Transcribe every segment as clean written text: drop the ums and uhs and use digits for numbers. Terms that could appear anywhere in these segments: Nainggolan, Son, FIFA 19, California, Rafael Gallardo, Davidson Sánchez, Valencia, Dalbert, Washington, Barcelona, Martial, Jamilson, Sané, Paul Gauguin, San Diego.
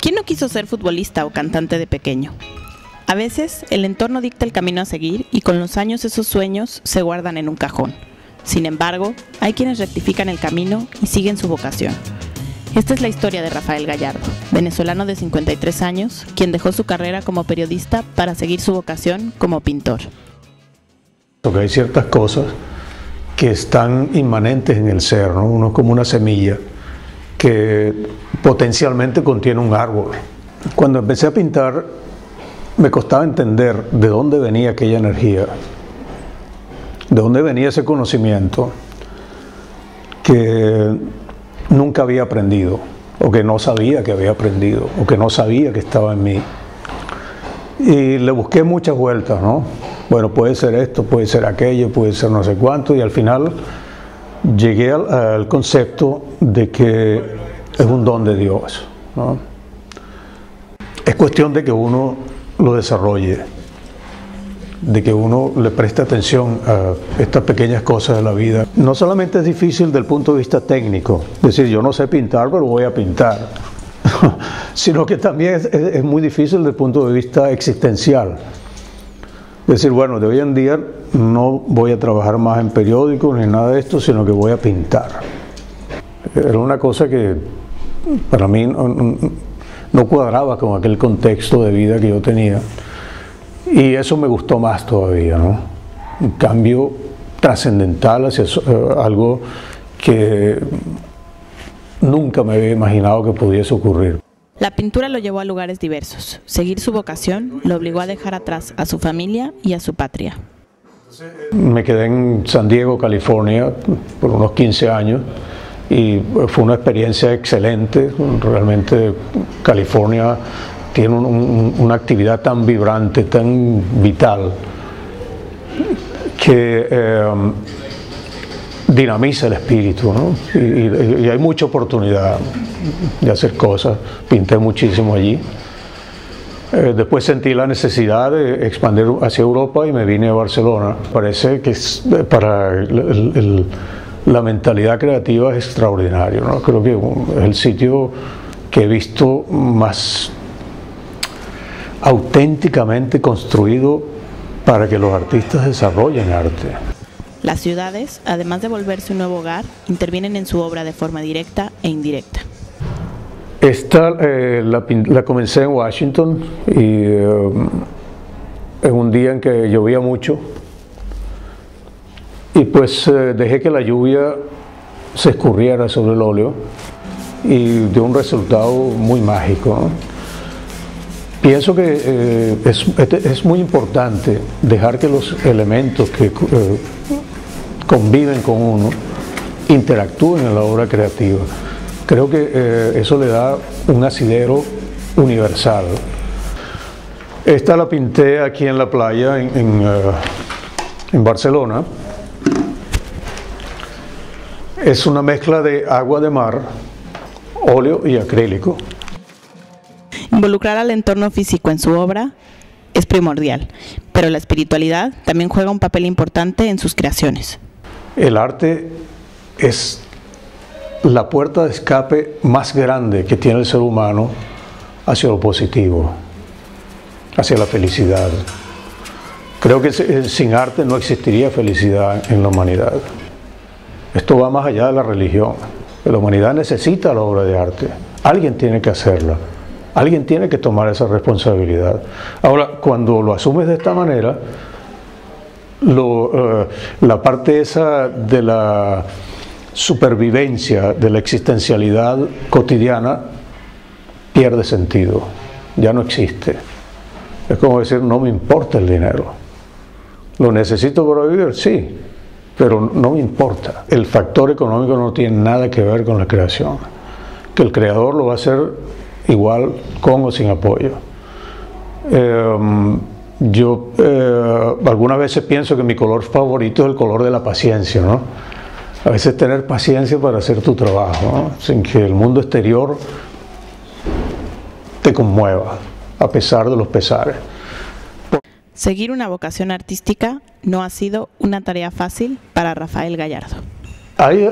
¿Quién no quiso ser futbolista o cantante de pequeño? A veces el entorno dicta el camino a seguir y con los años esos sueños se guardan en un cajón. Sin embargo, hay quienes rectifican el camino y siguen su vocación. Esta es la historia de Rafael Gallardo, venezolano de 53 años, quien dejó su carrera como periodista para seguir su vocación como pintor. Porque hay ciertas cosas que están inmanentes en el ser, ¿no? Uno es como una semilla que potencialmente contiene un árbol. Cuando empecé a pintar, me costaba entender de dónde venía aquella energía, de dónde venía ese conocimiento que nunca había aprendido, o que no sabía que había aprendido, o que no sabía que estaba en mí. Y le busqué muchas vueltas, ¿no? Bueno, puede ser esto, puede ser aquello, puede ser no sé cuánto, y al final llegué al concepto de que es un don de Dios, ¿no? Es cuestión de que uno lo desarrolle, de que uno le preste atención a estas pequeñas cosas de la vida. No solamente es difícil del punto de vista técnico, es decir, yo no sé pintar, pero voy a pintar, sino que también es muy difícil desde el punto de vista existencial. Es decir, bueno, de hoy en día no voy a trabajar más en periódicos ni nada de esto, sino que voy a pintar. Era una cosa que para mí no cuadraba con aquel contexto de vida que yo tenía. Y eso me gustó más todavía, ¿no? Un cambio trascendental hacia algo que nunca me había imaginado que pudiese ocurrir. La pintura lo llevó a lugares diversos. Seguir su vocación lo obligó a dejar atrás a su familia y a su patria. Me quedé en San Diego, California, por unos 15 años y fue una experiencia excelente. Realmente California tiene una actividad tan vibrante, tan vital, que dinamiza el espíritu, ¿no? Y hay mucha oportunidad de hacer cosas. Pinté muchísimo allí. Después sentí la necesidad de expandir hacia Europa y me vine a Barcelona. Parece que para la mentalidad creativa es extraordinario, ¿no? Creo que es el sitio que he visto más auténticamente construido para que los artistas desarrollen arte. Las ciudades, además de volverse un nuevo hogar, intervienen en su obra de forma directa e indirecta. Esta la comencé en Washington y en un día en que llovía mucho y pues dejé que la lluvia se escurriera sobre el óleo y dio un resultado muy mágico, ¿no? Pienso que es muy importante dejar que los elementos que conviven con uno interactúen en la obra creativa. Creo que eso le da un asidero universal. Esta la pinté aquí en la playa en Barcelona. Es una mezcla de agua de mar, óleo y acrílico. Involucrar al entorno físico en su obra es primordial, pero la espiritualidad también juega un papel importante en sus creaciones. El arte es la puerta de escape más grande que tiene el ser humano hacia lo positivo, hacia la felicidad. Creo que sin arte no existiría felicidad en la humanidad. Esto va más allá de la religión. La humanidad necesita la obra de arte. Alguien tiene que hacerla. Alguien tiene que tomar esa responsabilidad. Ahora, cuando lo asumes de esta manera, la parte esa de la supervivencia, de la existencialidad cotidiana, pierde sentido. Ya no existe. Es como decir, no me importa el dinero. ¿Lo necesito para vivir? Sí, pero no me importa. El factor económico no tiene nada que ver con la creación. Que el creador lo va a hacer igual con o sin apoyo. Yo algunas veces pienso que mi color favorito es el color de la paciencia, ¿no? A veces tener paciencia para hacer tu trabajo, ¿no? Sin que el mundo exterior te conmueva, a pesar de los pesares. Seguir una vocación artística no ha sido una tarea fácil para Rafael Gallardo. Hay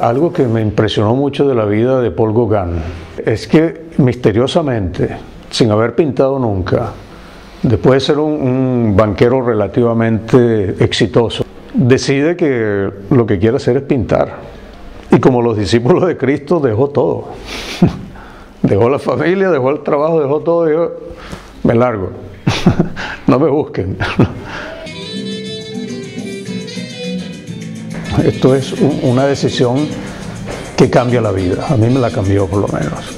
algo que me impresionó mucho de la vida de Paul Gauguin, es que misteriosamente, sin haber pintado nunca, después de ser un banquero relativamente exitoso, decide que lo que quiere hacer es pintar. Y como los discípulos de Cristo, dejó todo. Dejó la familia, dejó el trabajo, dejó todo. Dijo, me largo, no me busquen. Esto es una decisión que cambia la vida. A mí me la cambió, por lo menos.